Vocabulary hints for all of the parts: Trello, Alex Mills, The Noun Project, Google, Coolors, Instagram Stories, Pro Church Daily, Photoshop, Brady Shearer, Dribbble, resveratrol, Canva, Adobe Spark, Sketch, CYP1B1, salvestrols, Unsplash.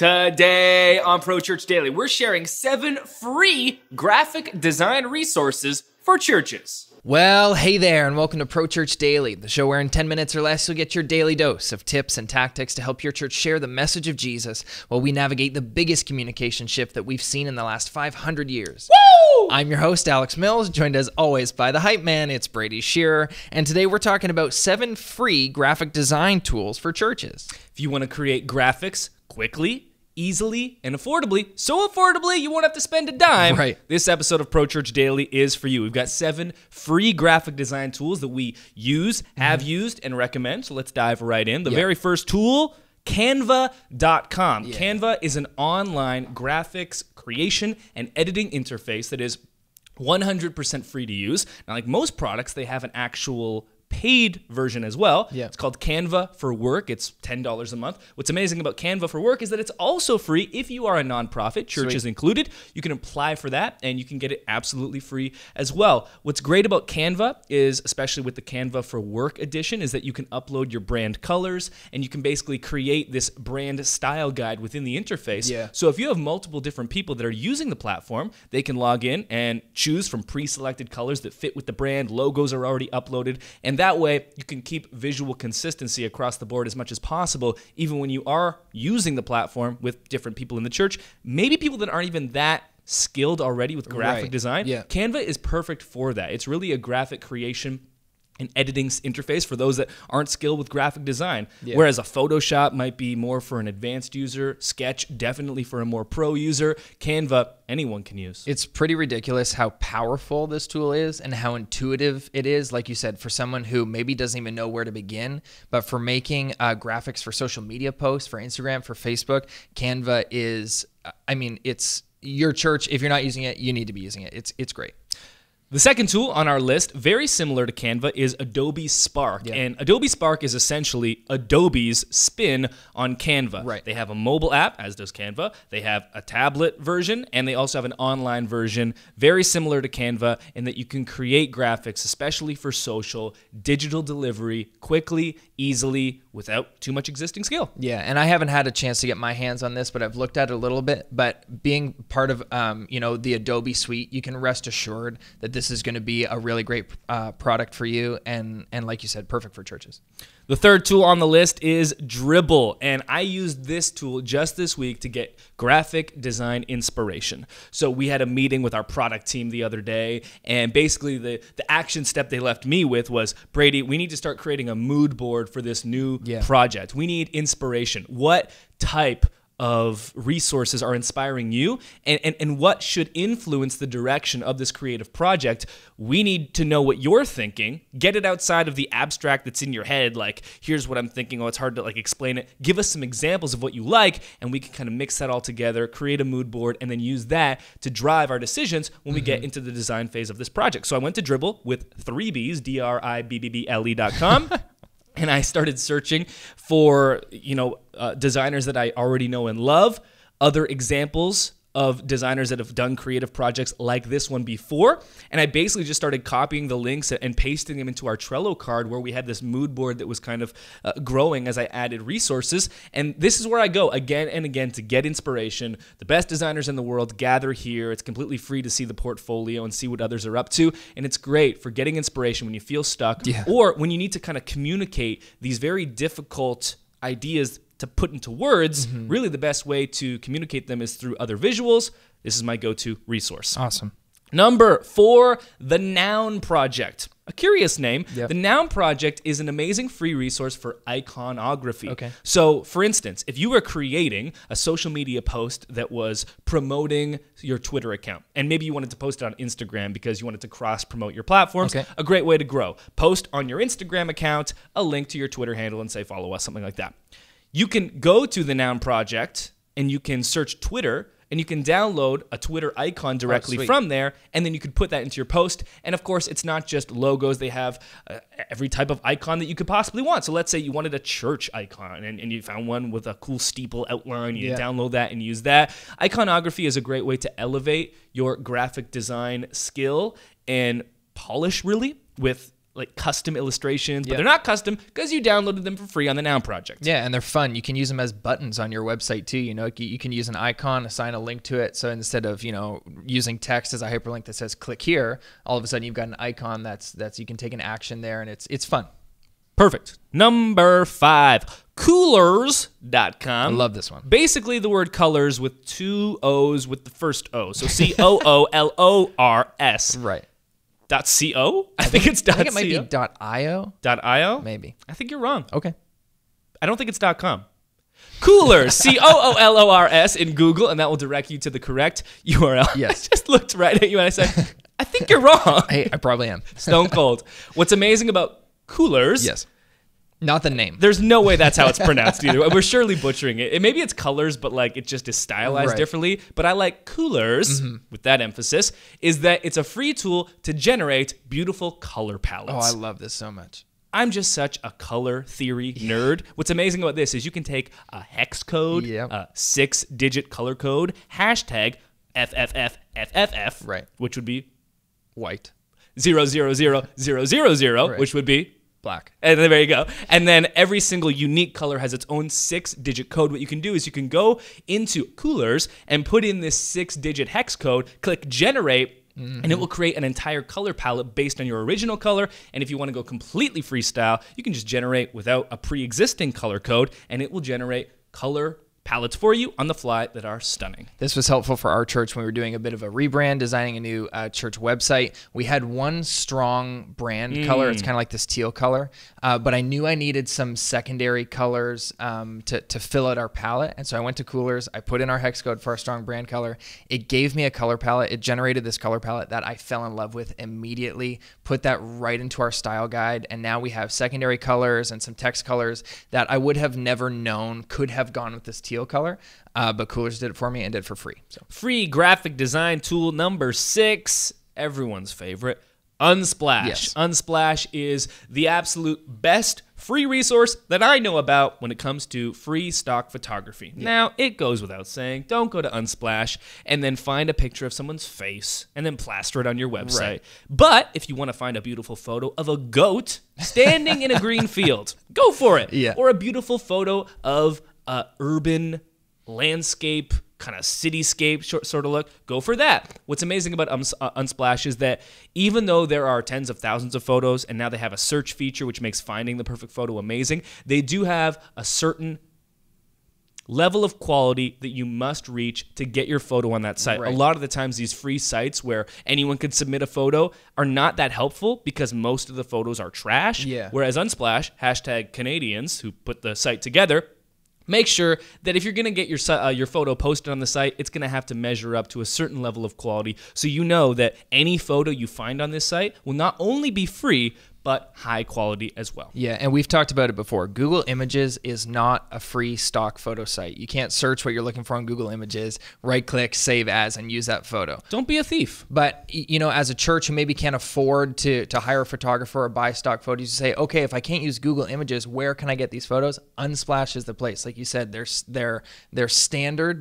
Today on Pro Church Daily, we're sharing 7 free graphic design resources for churches. Well, hey there, and welcome to Pro Church Daily, the show where in 10 minutes or less, you'll get your daily dose of tips and tactics to help your church share the message of Jesus while we navigate the biggest communication shift that we've seen in the last 500 years. Woo! I'm your host, Alex Mills, joined as always by the hype man, it's Brady Shearer, and today we're talking about 7 free graphic design tools for churches. If you want to create graphics quickly, easily and affordably, so affordably you won't have to spend a dime. Right. This episode of Pro Church Daily is for you. We've got 7 free graphic design tools that we use, have used, and recommend. So let's dive right in. The very first tool, Canva.com. Yeah. Canva is an online graphics creation and editing interface that is 100% free to use. Now, like most products, they have an actual paid version as well. Yeah. It's called Canva for Work. It's $10 a month. What's amazing about Canva for Work is that it's also free if you are a nonprofit, churches included. You can apply for that and you can get it absolutely free as well. What's great about Canva is, especially with the Canva for Work edition, is that you can upload your brand colors and you can basically create this brand style guide within the interface. Yeah. So if you have multiple different people that are using the platform, they can log in and choose from pre-selected colors that fit with the brand. Logos are already uploaded, and that way, you can keep visual consistency across the board as much as possible, even when you are using the platform with different people in the church, maybe people that aren't even that skilled already with graphic design. Yeah. Canva is perfect for that. It's really a graphic creation an editing interface for those that aren't skilled with graphic design. Yeah. Whereas a Photoshop might be more for an advanced user, Sketch definitely for a more pro user, Canva, anyone can use. It's pretty ridiculous how powerful this tool is and how intuitive it is, like you said, for someone who maybe doesn't even know where to begin, but for making graphics for social media posts, for Instagram, for Facebook, Canva is, I mean, it's your church. If you're not using it, you need to be using it. It's great. The second tool on our list, very similar to Canva, is Adobe Spark. Yeah. And Adobe Spark is essentially Adobe's spin on Canva. Right. They have a mobile app, as does Canva. They have a tablet version, and they also have an online version, very similar to Canva, in that you can create graphics, especially for social, digital delivery, quickly, easily, without too much existing skill. Yeah, and I haven't had a chance to get my hands on this, but I've looked at it a little bit. But being part of the Adobe suite, you can rest assured that this is going to be a really great product for you and like you said, perfect for churches. The third tool on the list is Dribbble, and I used this tool just this week to get graphic design inspiration. So we had a meeting with our product team the other day, and basically the action step they left me with was, Brady, we need to start creating a mood board for this new project. We need inspiration. What type of resources are inspiring you, and what should influence the direction of this creative project? We need to know what you're thinking. Get it outside of the abstract that's in your head, like, here's what I'm thinking, oh, it's hard to like explain it. Give us some examples of what you like, and we can kind of mix that all together, create a mood board, and then use that to drive our decisions when we get into the design phase of this project. So I went to Dribbble with 3Bs, dribbble.com. And I started searching for, designers that I already know and love, other examples of designers that have done creative projects like this one before. And I basically just started copying the links and pasting them into our Trello card where we had this mood board that was kind of growing as I added resources. And this is where I go again and again to get inspiration. The best designers in the world gather here. It's completely free to see the portfolio and see what others are up to. And it's great for getting inspiration when you feel stuck or when you need to kind of communicate these very difficult ideas to put into words. Really the best way to communicate them is through other visuals. This is my go-to resource. Awesome. Number 4, The Noun Project. A curious name. Yep. The Noun Project is an amazing free resource for iconography. Okay. So, for instance, if you were creating a social media post that was promoting your Twitter account, and maybe you wanted to post it on Instagram because you wanted to cross-promote your platforms, a great way to grow. Post on your Instagram account a link to your Twitter handle and say, follow us, something like that. You can go to the Noun Project and you can search Twitter and you can download a Twitter icon directly from there, and then you can put that into your post. And of course, it's not just logos. They have every type of icon that you could possibly want. So let's say you wanted a church icon and you found one with a cool steeple outline. You download that and use that. Iconography is a great way to elevate your graphic design skill and polish, really, with like custom illustrations, but they're not custom because you downloaded them for free on the Noun Project. Yeah, and they're fun. You can use them as buttons on your website too. You know, you can use an icon, assign a link to it. So instead of, you know, using text as a hyperlink that says click here, all of a sudden you've got an icon that's you can take an action there, and it's fun. Perfect. Number 5, Coolors.com. I love this one. Basically the word colors with 2 O's with the first O. So COOLORS. Right. .co? I think it might be .io. .io? Maybe. I think you're wrong. Okay. I don't think it's .com. Coolors, C-O-O-L-O-R-S in Google, and that will direct you to the correct URL. Yes. I just looked right at you and I said, I think you're wrong. I probably am. Stone cold. What's amazing about Coolors. Yes. Not the name. There's no way that's how it's pronounced either. We're surely butchering it. Maybe it's colors, but like it just is stylized differently. But I like Coolors, with that emphasis, is that it's a free tool to generate beautiful color palettes. Oh, I love this so much. I'm just such a color theory nerd. What's amazing about this is you can take a hex code, a 6-digit color code, hashtag FFFFFF, which would be white, 0000000, which would be black. And there you go. And then every single unique color has its own 6-digit code. What you can do is you can go into Coolors and put in this 6-digit hex code, click generate, and it will create an entire color palette based on your original color. And if you want to go completely freestyle, you can just generate without a pre-existing color code, and it will generate color palettes for you on the fly that are stunning. This was helpful for our church when we were doing a bit of a rebrand, designing a new church website. We had one strong brand color. It's kind of like this teal color, but I knew I needed some secondary colors to fill out our palette. And so I went to Coolors. I put in our hex code for our strong brand color. It gave me a color palette. It generated this color palette that I fell in love with immediately, put that right into our style guide. And now we have secondary colors and some text colors that I would have never known could have gone with this teal color, but Coolors did it for me and did it for free. So. Free graphic design tool number 6, everyone's favorite, Unsplash. Yes. Unsplash is the absolute best free resource that I know about when it comes to free stock photography. Yeah. Now, it goes without saying, don't go to Unsplash and then find a picture of someone's face and then plaster it on your website. Right. But if you want to find a beautiful photo of a goat standing in a green field, go for it. Yeah. Or a beautiful photo of urban landscape, kind of cityscape sort of look, go for that. What's amazing about Unsplash is that even though there are tens of thousands of photos, and now they have a search feature which makes finding the perfect photo amazing, they do have a certain level of quality that you must reach to get your photo on that site. Right. A lot of the times these free sites where anyone could submit a photo are not that helpful because most of the photos are trash, whereas Unsplash, hashtag Canadians who put the site together, make sure that if you're going to get your photo posted on the site, it's going to have to measure up to a certain level of quality, so you know that any photo you find on this site will not only be free, but high quality as well. Yeah, and we've talked about it before. Google Images is not a free stock photo site. You can't search what you're looking for on Google Images, right-click, save as, and use that photo. Don't be a thief. But, you know, as a church who maybe can't afford to hire a photographer or buy stock photos, you say, okay, if I can't use Google Images, where can I get these photos? Unsplash is the place. Like you said, their standard,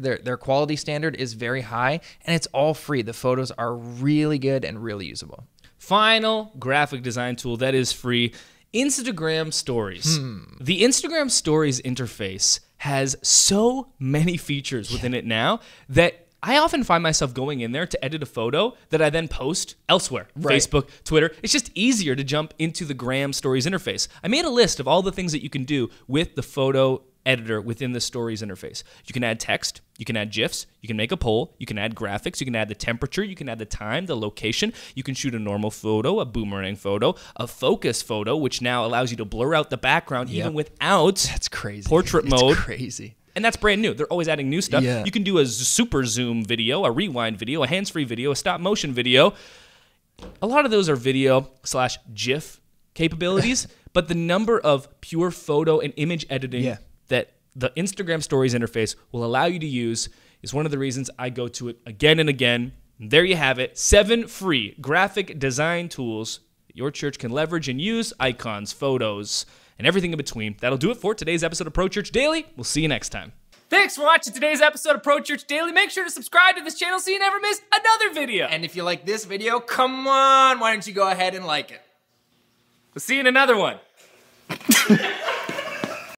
their quality standard is very high, and it's all free. The photos are really good and really usable. Final graphic design tool that is free, Instagram Stories. The Instagram Stories interface has so many features within it now that I often find myself going in there to edit a photo that I then post elsewhere, Facebook, Twitter. It's just easier to jump into the Gram Stories interface. I made a list of all the things that you can do with the photo editor within the Stories interface. You can add text, you can add GIFs, you can make a poll, you can add graphics, you can add the temperature, you can add the time, the location, you can shoot a normal photo, a boomerang photo, a focus photo, which now allows you to blur out the background even without portrait mode. It's crazy. And that's brand new. They're always adding new stuff. Yeah. You can do a super zoom video, a rewind video, a hands-free video, a stop motion video. A lot of those are video/GIF capabilities, but the number of pure photo and image editing that the Instagram Stories interface will allow you to use is one of the reasons I go to it again and again. And there you have it, 7 free graphic design tools your church can leverage and use, icons, photos, and everything in between. That'll do it for today's episode of Pro Church Daily. We'll see you next time. Thanks for watching today's episode of Pro Church Daily. Make sure to subscribe to this channel so you never miss another video. And if you like this video, come on, why don't you go ahead and like it? We'll see you in another one.